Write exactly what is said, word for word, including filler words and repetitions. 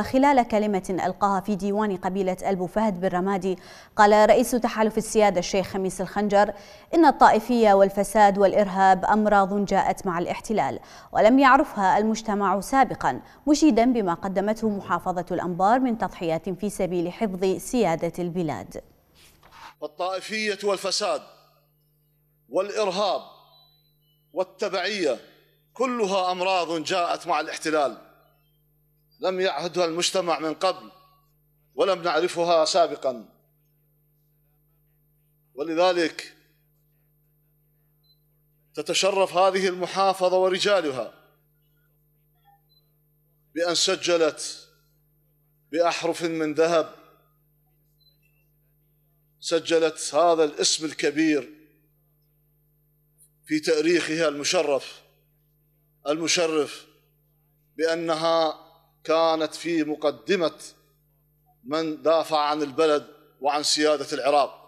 خلال كلمة ألقاها في ديوان قبيلة ألبو فهد بالرمادي، قال رئيس تحالف السيادة الشيخ خميس الخنجر إن الطائفية والفساد والإرهاب أمراض جاءت مع الاحتلال ولم يعرفها المجتمع سابقا، مشيدا بما قدمته محافظة الأنبار من تضحيات في سبيل حفظ سيادة البلاد. والطائفية والفساد والإرهاب والتبعية كلها أمراض جاءت مع الاحتلال لم يعهدها المجتمع من قبل ولم نعرفها سابقا، ولذلك تتشرف هذه المحافظة ورجالها بأن سجلت بأحرف من ذهب، سجلت هذا الاسم الكبير في تاريخها المشرف المشرف بأنها كانت في مقدمة من دافع عن البلد وعن سيادة العراق.